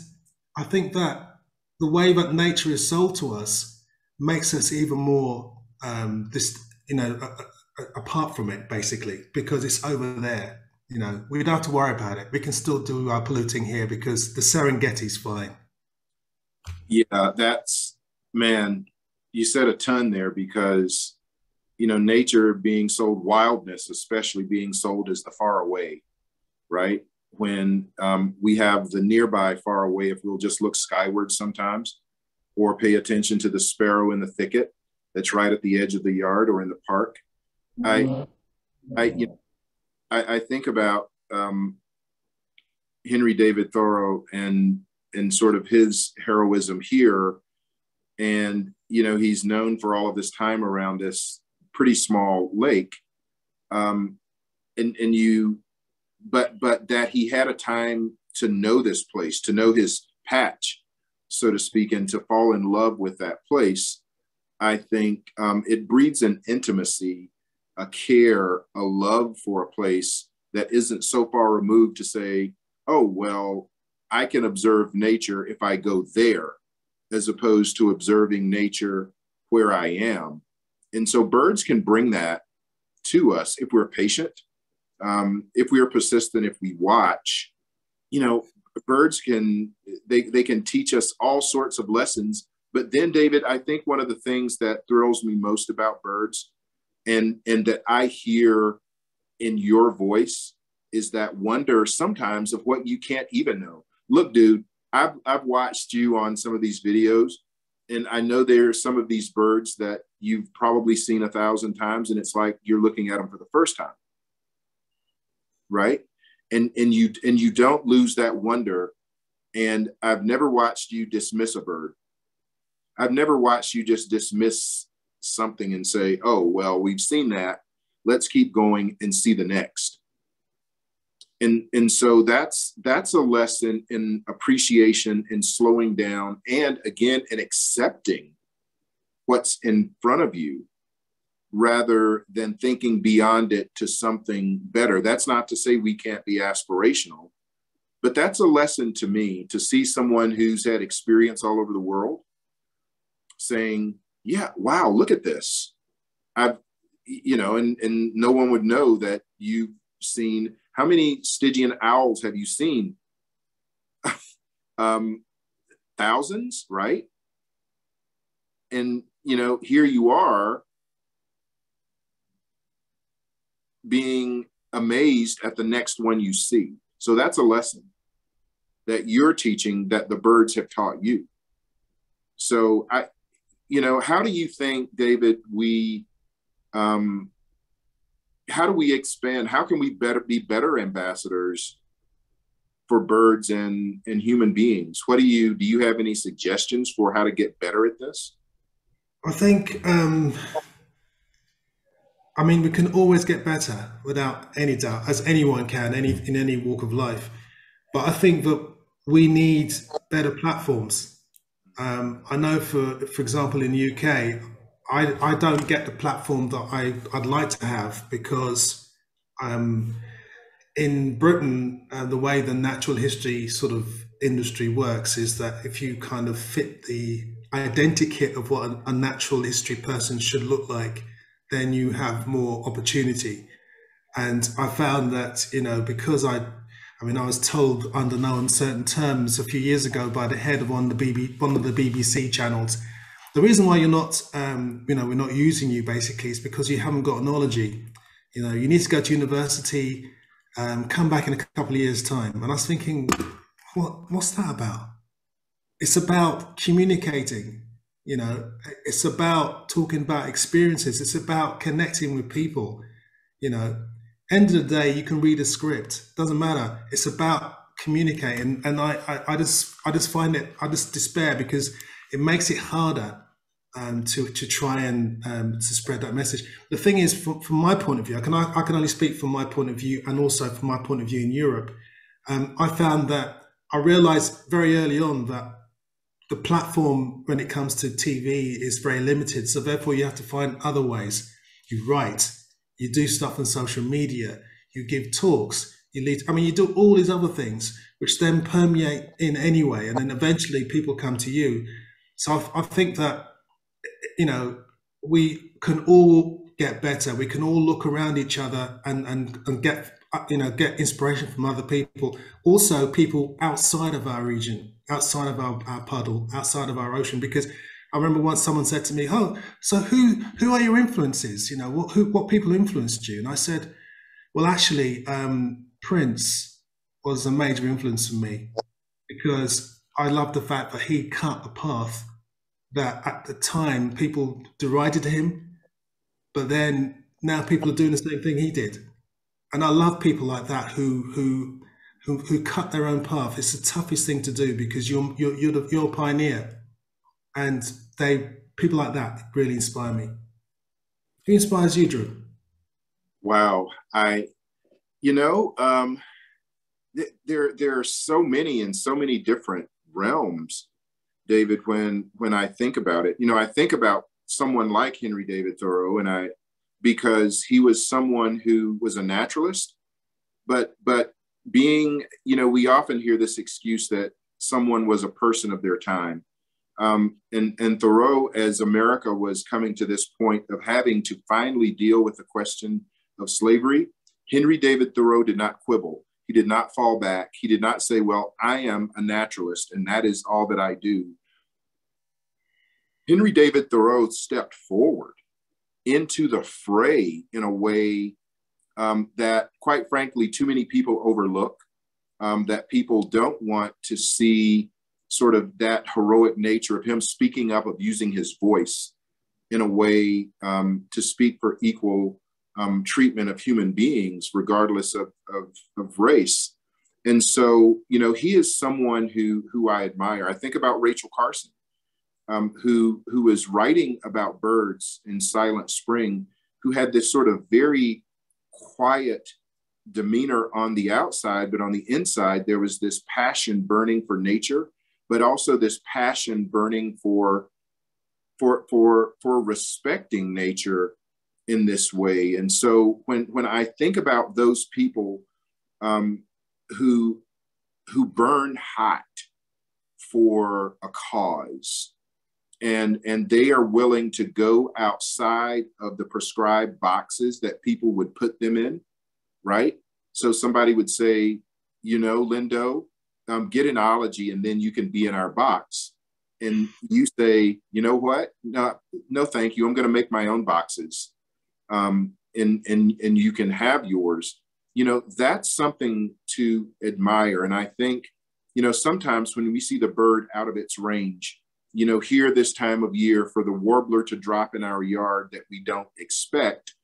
I think that the way that nature is sold to us makes us even more, um, this, you know, a, a, apart from it, basically, because it's over there. You know, we don't have to worry about it. We can still do our polluting here because the Serengeti's fine. Yeah, that's, man, you said a ton there because, you know, nature being sold, wildness especially being sold as the far away, right? When um, we have the nearby far away, if we'll just look skyward sometimes or pay attention to the sparrow in the thicket that's right at the edge of the yard or in the park. I, I, you know, I, I think about um, Henry David Thoreau and and sort of his heroism here. And, you know, he's known for all of this time around this pretty small lake. Um, and, and you, but, but that he had a time to know this place, to know his patch, so to speak, and to fall in love with that place. I think um, it breeds an intimacy, a care, a love for a place that isn't so far removed to say, oh, well, I can observe nature if I go there, as opposed to observing nature where I am. And so birds can bring that to us if we're patient, um, if we are persistent, if we watch. You know, birds can, they, they can teach us all sorts of lessons. But then, David, I think one of the things that thrills me most about birds And, and that I hear in your voice is that wonder sometimes of what you can't even know. Look, dude, I've, I've watched you on some of these videos, and I know there are some of these birds that you've probably seen a thousand times, and it's like you're looking at them for the first time, right? And, and, you, and you don't lose that wonder. And I've never watched you dismiss a bird. I've never watched you just dismiss something and say, oh, well, we've seen that. Let's keep going and see the next. And, and so that's, that's a lesson in appreciation and slowing down and, again, in accepting what's in front of you rather than thinking beyond it to something better. That's not to say we can't be aspirational, but that's a lesson to me to see someone who's had experience all over the world saying, yeah, wow, look at this. I've, you know, and, and no one would know that you've seen, how many Stygian owls have you seen? um, thousands, right? And, you know, here you are being amazed at the next one you see. So that's a lesson that you're teaching that the birds have taught you. So I, You know, how do you think, David, we, um, how do we expand? How can we better be better ambassadors for birds and, and human beings? What do you, do you have any suggestions for how to get better at this? I think, um, I mean, we can always get better without any doubt, as anyone can any in any walk of life. But I think that we need better platforms. Um, I know, for for example, in the U K, I, I don't get the platform that I, I'd like to have because um, in Britain, uh, the way the natural history sort of industry works is that if you kind of fit the identikit of what a natural history person should look like, then you have more opportunity. And I found that, you know, because I, I mean, I was told under no uncertain terms a few years ago by the head of one of the B B, one of the B B C channels, the reason why you're not, um, you know, we're not using you basically is because you haven't got analogy. You know, you need to go to university, um, come back in a couple of years' time. And I was thinking, what, what's that about? It's about communicating, you know, it's about talking about experiences. It's about connecting with people, you know. End of the day, you can read a script, doesn't matter. It's about communicating. And I, I, I just, I just find it, I just despair because it makes it harder um, to, to try and um, to spread that message. The thing is, from, from my point of view, I can, I, I can only speak from my point of view and also from my point of view in Europe. Um, I found that I realized very early on that the platform when it comes to T V is very limited. So therefore you have to find other ways. You write, you do stuff on social media, you give talks, you lead, I mean, you do all these other things, which then permeate in anyway. And then eventually people come to you. So I, I think that, you know, we can all get better. We can all look around each other and, and, and get, you know, get inspiration from other people. Also people outside of our region, outside of our, our puddle, outside of our ocean. Because I remember once someone said to me, oh, so who, who are your influences? You know, what, who, what people influenced you? And I said, well, actually, um, Prince was a major influence for me because I love the fact that he cut a path that at the time people derided him, but then now people are doing the same thing he did. And I love people like that who who who, who cut their own path. It's the toughest thing to do because you're you're you're, the, you're a pioneer, and they people like that really inspire me. Who inspires you, Drew? Wow, I, you know, um, th there there are so many and so many different realms. David, when, when I think about it, you know, I think about someone like Henry David Thoreau, and I, because he was someone who was a naturalist, but, but being, you know, we often hear this excuse that someone was a person of their time. Um, and, and Thoreau, as America was coming to this point of having to finally deal with the question of slavery, Henry David Thoreau did not quibble. He did not fall back. He did not say, well, I am a naturalist and that is all that I do. Henry David Thoreau stepped forward into the fray in a way um, that, quite frankly, too many people overlook, um, that people don't want to see sort of that heroic nature of him speaking up, of using his voice in a way um, to speak for equal Um, treatment of human beings, regardless of, of, of race. And so, you know, he is someone who, who I admire. I think about Rachel Carson, um, who, who was writing about birds in Silent Spring, who had this sort of very quiet demeanor on the outside, but on the inside, there was this passion burning for nature, but also this passion burning for, for, for, for respecting nature in this way. And so when, when I think about those people um, who, who burn hot for a cause, and, and they are willing to go outside of the prescribed boxes that people would put them in, right? So somebody would say, you know, Lindo, um, get analogy and then you can be in our box. And you say, you know what? No, no thank you. I'm going to make my own boxes. Um, and, and, and you can have yours, you know, that's something to admire. And I think, you know, sometimes when we see the bird out of its range, you know, here this time of year for the warbler to drop in our yard that we don't expect.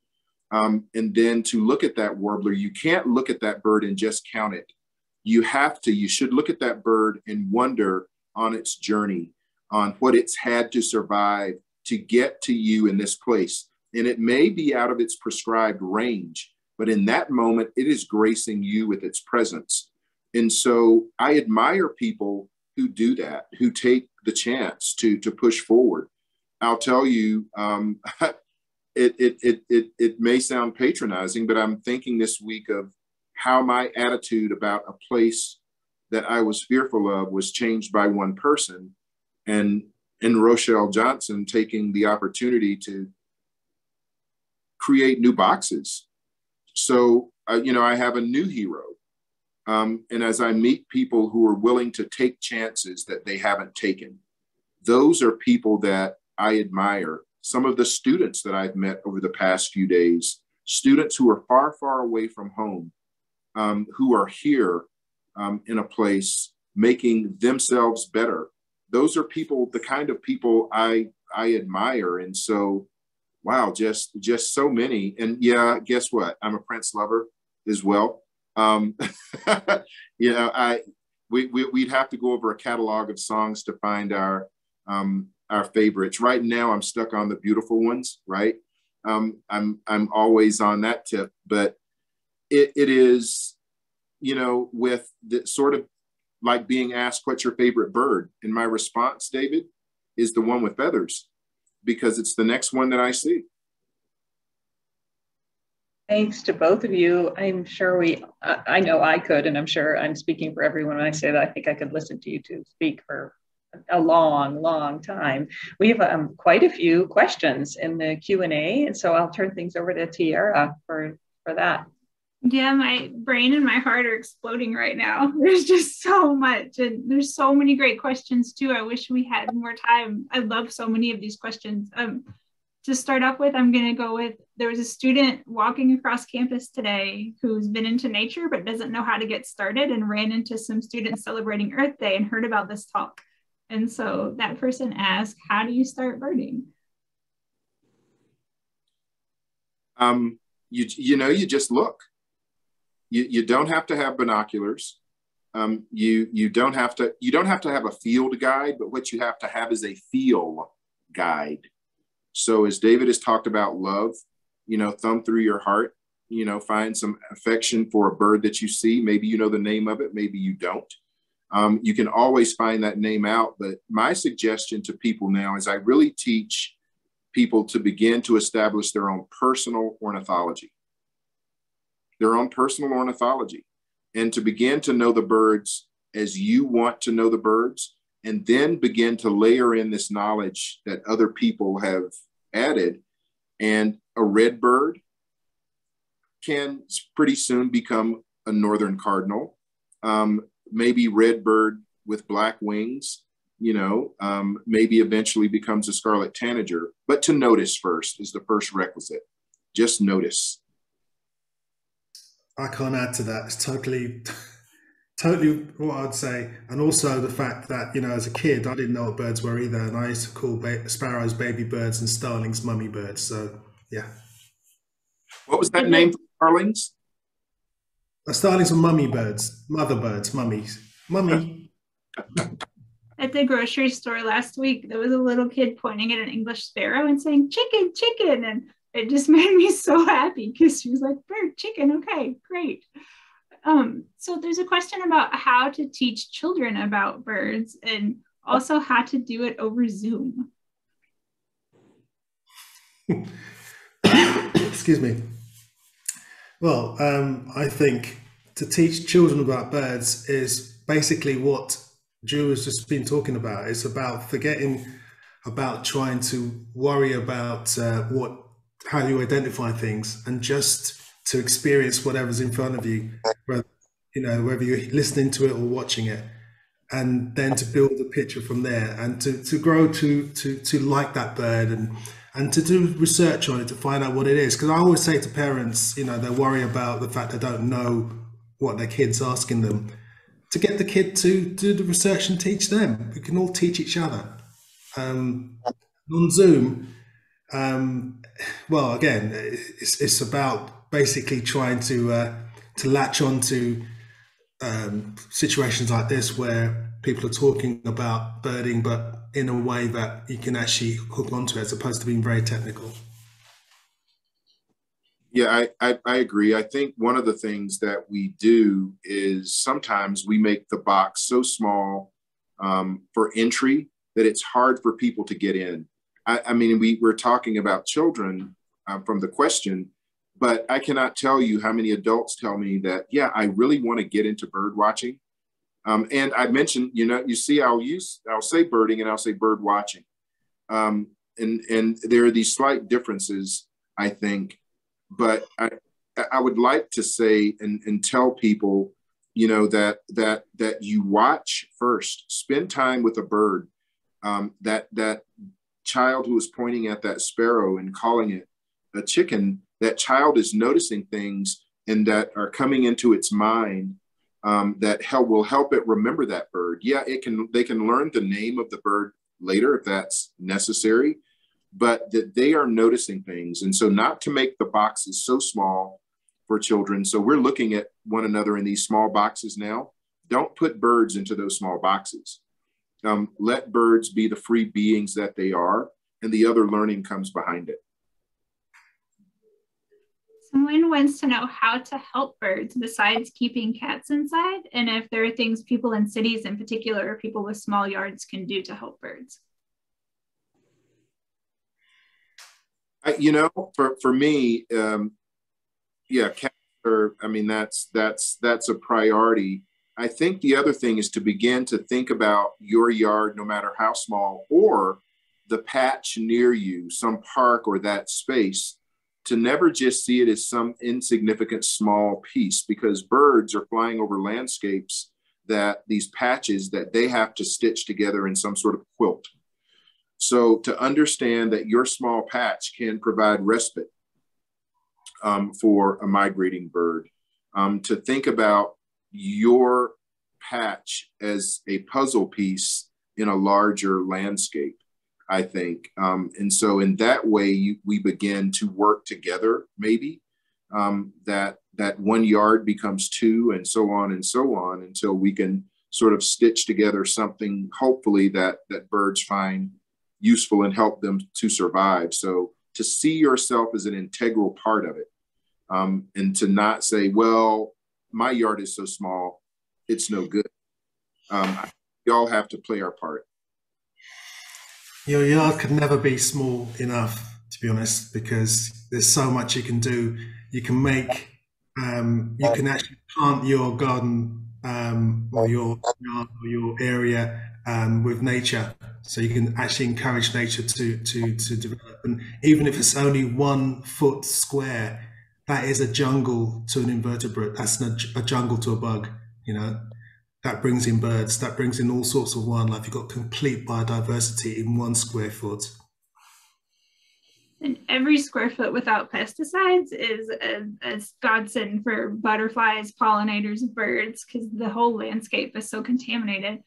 Um, and then to look at that warbler, you can't look at that bird and just count it. You have to, you should look at that bird and wonder on its journey, on what it's had to survive to get to you in this place. And it may be out of its prescribed range, but in that moment, it is gracing you with its presence. And so I admire people who do that, who take the chance to, to push forward. I'll tell you, um, it, it, it, it, it may sound patronizing, but I'm thinking this week of how my attitude about a place that I was fearful of was changed by one person, and in Rochelle Johnson taking the opportunity to create new boxes. So, uh, you know, I have a new hero. Um, and as I meet people who are willing to take chances that they haven't taken, those are people that I admire. Some of the students that I've met over the past few days, students who are far, far away from home, um, who are here um, in a place making themselves better. Those are people, the kind of people I, I admire. And so, wow, just, just so many. And yeah, guess what? I'm a Prince lover as well. Um, you know, I, we, we, we'd have to go over a catalog of songs to find our, um, our favorites. Right now, I'm stuck on the beautiful ones, right? Um, I'm, I'm always on that tip, but it, it is, you know, with the sort of like being asked, what's your favorite bird? And my response, David, is the one with feathers, because it's the next one that I see. Thanks to both of you. I'm sure we, I, I know I could, and I'm sure I'm speaking for everyone when I say that I think I could listen to you two speak for a long, long time. We have um, quite a few questions in the Q and A, and so I'll turn things over to Tierra for, for that. Yeah, my brain and my heart are exploding right now. There's just so much, and there's so many great questions too. I wish we had more time. I love so many of these questions. Um, to start off with, I'm gonna go with, there was a student walking across campus today who's been into nature but doesn't know how to get started and ran into some students celebrating Earth Day and heard about this talk. And so that person asked, how do you start birding? Um, you, you know, you just look. You, you don't have to have binoculars. Um, you, you, don't have to, you don't have to have a field guide, but what you have to have is a feel guide. So as David has talked about love, you know, thumb through your heart, you know, find some affection for a bird that you see. Maybe you know the name of it, maybe you don't. Um, you can always find that name out, but my suggestion to people now is I really teach people to begin to establish their own personal ornithology, their own personal ornithology, and to begin to know the birds as you want to know the birds, and then begin to layer in this knowledge that other people have added. And a red bird can pretty soon become a northern cardinal. Um, maybe red bird with black wings, you know, um, maybe eventually becomes a scarlet tanager, but to notice first is the first requisite. Just notice. I can't add to that. It's totally, totally what I'd say. And also the fact that, you know, as a kid, I didn't know what birds were either. And I used to call ba sparrows baby birds and starlings mummy birds. So, yeah. What was that name for starlings? The starlings are mummy birds, mother birds, mummies. Mummy. At the grocery store last week, there was a little kid pointing at an English sparrow and saying, chicken, chicken. And it just made me so happy because she was like, bird, chicken, okay, great. Um, so there's a question about how to teach children about birds and also how to do it over Zoom. Excuse me. Well, um, I think to teach children about birds is basically what Drew has just been talking about. It's about forgetting about trying to worry about uh, what, how you identify things, and just to experience whatever's in front of you, whether, you know, whether you're listening to it or watching it, and then to build a picture from there, and to, to grow to, to, to like that bird, and and to do research on it to find out what it is. Because I always say to parents, you know, they worry about the fact they don't know what their kid's asking them. To get the kid to do the research and teach them. We can all teach each other. Um, on Zoom, um, well, again, it's, it's about basically trying to, uh, to latch onto um, situations like this where people are talking about birding, but in a way that you can actually hook onto it, as opposed to being very technical. Yeah, I, I, I agree. I think one of the things that we do is sometimes we make the box so small um, for entry that it's hard for people to get in. I, I mean, we were talking about children uh, from the question, but I cannot tell you how many adults tell me that, yeah, I really want to get into bird watching, Um, and I mentioned, you know, you see, I'll use, I'll say birding and I'll say bird watching. Um, and, and there are these slight differences, I think, but I, I would like to say and, and tell people, you know, that, that, that you watch first, spend time with a bird, um, that, that child who is pointing at that sparrow and calling it a chicken, that child is noticing things and that are coming into its mind um, that help, will help it remember that bird. Yeah, it can, they can learn the name of the bird later if that's necessary, but that they are noticing things. And so not to make the boxes so small for children. So we're looking at one another in these small boxes now. Don't put birds into those small boxes. Um, let birds be the free beings that they are, and the other learning comes behind it. Someone wants to know how to help birds besides keeping cats inside, and if there are things people in cities in particular, or people with small yards can do to help birds. I, you know, for, for me, um, yeah, cats are, I mean, that's, that's, that's a priority. I think the other thing is to begin to think about your yard, no matter how small, or the patch near you, some park or that space, to never just see it as some insignificant small piece, because birds are flying over landscapes, that these patches that they have to stitch together in some sort of quilt. So to understand that your small patch can provide respite um, for a migrating bird, um, to think about your patch as a puzzle piece in a larger landscape, I think. Um, and so in that way, you, we begin to work together, maybe, um, that, that one yard becomes two and so on and so on until we can sort of stitch together something, hopefully, that, that birds find useful and help them to survive. So to see yourself as an integral part of it, um, and to not say, well, my yard is so small, it's no good. Um, we all have to play our part. Your yard could never be small enough, to be honest, because there's so much you can do. You can make, um, you can actually plant your garden um, or your yard or your area um, with nature. So you can actually encourage nature to, to, to develop. And even if it's only one foot square, that is a jungle to an invertebrate. That's not a jungle to a bug, you know. That brings in birds, that brings in all sorts of wildlife. You've got complete biodiversity in one square foot. And every square foot without pesticides is a, a godsend for butterflies, pollinators, birds, because the whole landscape is so contaminated.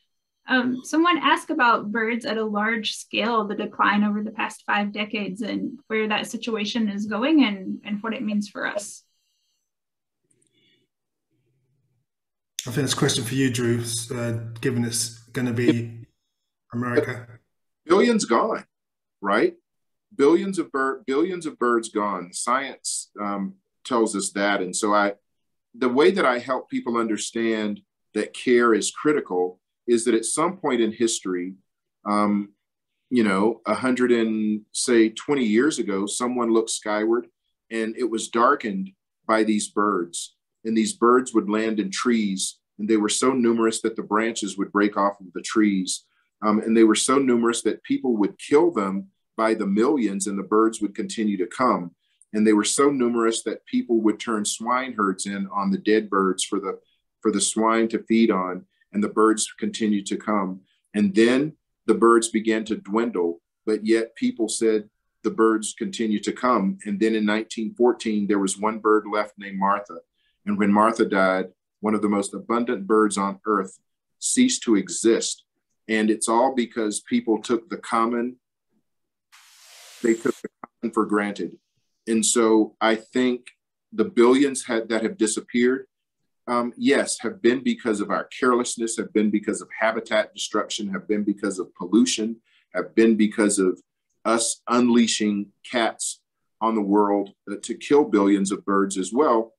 Um, someone asked about birds at a large scale, the decline over the past five decades, and where that situation is going and, and what it means for us. I think that's a question for you, Drew, uh, given it's going to be America. Billions gone, right? Billions of, bird, billions of birds gone. Science um, tells us that. And so I, the way that I help people understand that care is critical is that at some point in history, um, you know, a hundred and say twenty years ago, someone looked skyward and it was darkened by these birds. And these birds would land in trees, and they were so numerous that the branches would break off of the trees. Um, and they were so numerous that people would kill them by the millions, and the birds would continue to come. And they were so numerous that people would turn swine herds in on the dead birds for the, for the swine to feed on, and the birds continued to come. And then the birds began to dwindle, but yet people said the birds continue to come. And then in nineteen fourteen, there was one bird left named Martha. And when Martha died, one of the most abundant birds on earth ceased to exist. And it's all because people took the common, they took the common for granted. And so I think the billions had, that have disappeared, um, yes, have been because of our carelessness, have been because of habitat destruction, have been because of pollution, have been because of us unleashing cats on the world to kill billions of birds as well.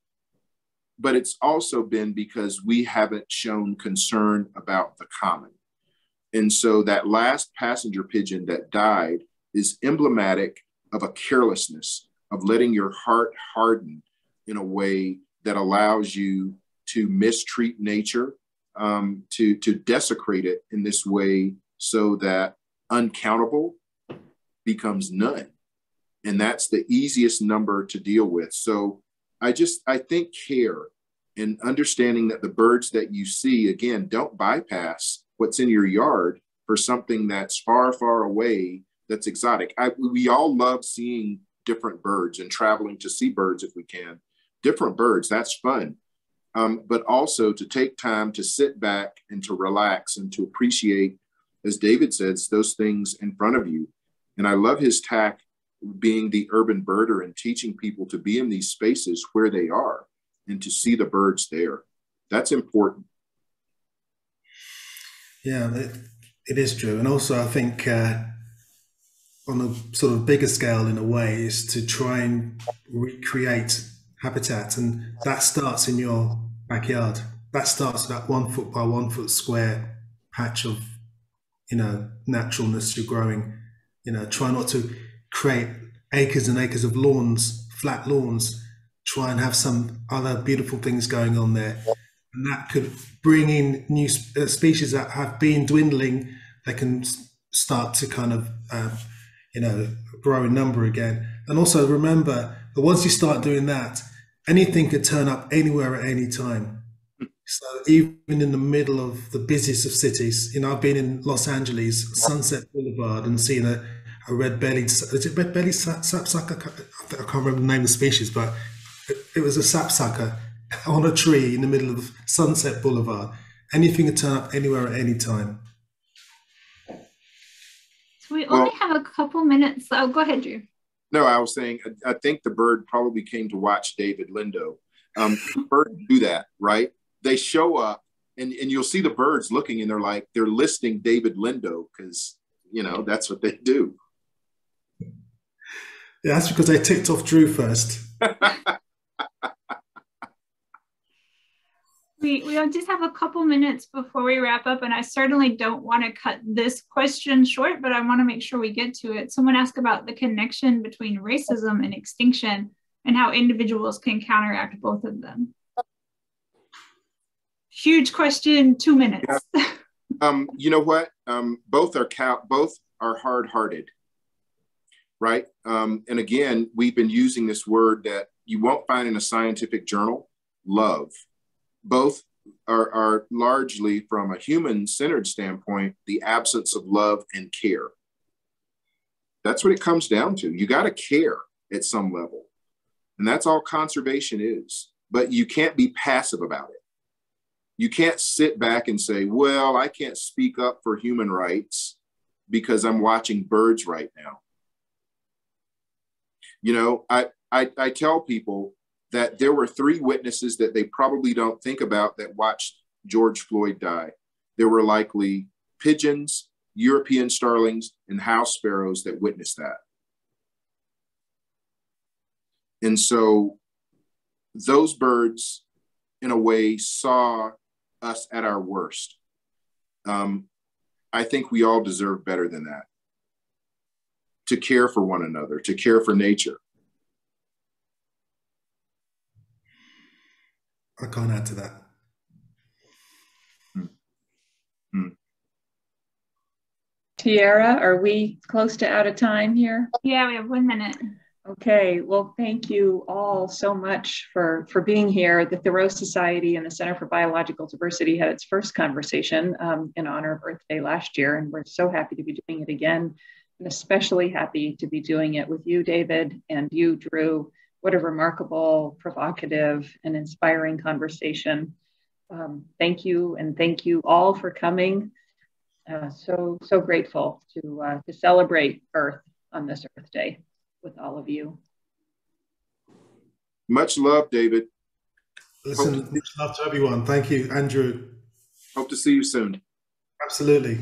But it's also been because we haven't shown concern about the common. And so that last passenger pigeon that died is emblematic of a carelessness, of letting your heart harden in a way that allows you to mistreat nature um, to, to desecrate it in this way so that uncountable becomes none. And that's the easiest number to deal with. So I just, I think care and understanding that the birds that you see, again, don't bypass what's in your yard for something that's far, far away that's exotic. I, we all love seeing different birds and traveling to see birds if we can. Different birds, that's fun. Um, but also to take time to sit back and to relax and to appreciate, as David says, those things in front of you. And I love his tack being the urban birder and teaching people to be in these spaces where they are and to see the birds there. That's important. Yeah, it, it is true. And also I think uh, on a sort of bigger scale in a way is to try and recreate habitat. And that starts in your backyard. That starts with that one foot by one foot square patch of, you know, naturalness you're growing. You know, try not to create acres and acres of lawns, flat lawns, try and have some other beautiful things going on there. And that could bring in new uh, species that have been dwindling. They can start to kind of, uh, you know, grow in number again. And also remember that once you start doing that, anything could turn up anywhere at any time. So even in the middle of the busiest of cities, you know, I've been in Los Angeles, Sunset Boulevard, and seen a, a red-bellied, is it red-bellied sapsucker? I can't remember the name of the species, but it, it was a sapsucker on a tree in the middle of Sunset Boulevard. Anything can turn up anywhere at any time. So we only have a couple minutes. Oh, go ahead, Drew. No, I was saying, I think the bird probably came to watch David Lindo. Um, birds do that, right? They show up and, and you'll see the birds looking and they're like, they're listing David Lindo because, you know, that's what they do. Yeah, that's because I ticked off Drew first. we, we just have a couple minutes before we wrap up, and I certainly don't want to cut this question short, but I want to make sure we get to it. Someone asked about the connection between racism and extinction and how individuals can counteract both of them. Huge question, two minutes. Yeah. Um, you know what? Um, both are cow- both are hard-hearted, right? Um, and again, we've been using this word that you won't find in a scientific journal, love. Both are, are largely, from a human-centered standpoint, the absence of love and care. That's what it comes down to. You got to care at some level. And that's all conservation is, but you can't be passive about it. You can't sit back and say, well, I can't speak up for human rights because I'm watching birds right now. You know, I, I, I tell people that there were three witnesses that they probably don't think about that watched George Floyd die. There were likely pigeons, European starlings, and house sparrows that witnessed that. And so those birds, in a way, saw us at our worst. Um, I think we all deserve better than that. To care for one another, to care for nature. I can't add to that. Hmm. Hmm. Tierra, are we close to out of time here? Yeah, we have one minute. Okay, well, thank you all so much for, for being here. The Thoreau Society and the Center for Biological Diversity had its first conversation um, in honor of Earth Day last year, and we're so happy to be doing it again, and especially happy to be doing it with you, David, and you, Drew. What a remarkable, provocative, and inspiring conversation. Um, thank you, and thank you all for coming. Uh, so, so grateful to, uh, to celebrate Earth on this Earth Day with all of you. Much love, David. Listen, much love to everyone. Thank you, Andrew. Hope to see you soon. Absolutely.